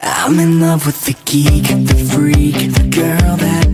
I'm in love with the geek, the freak, the girl that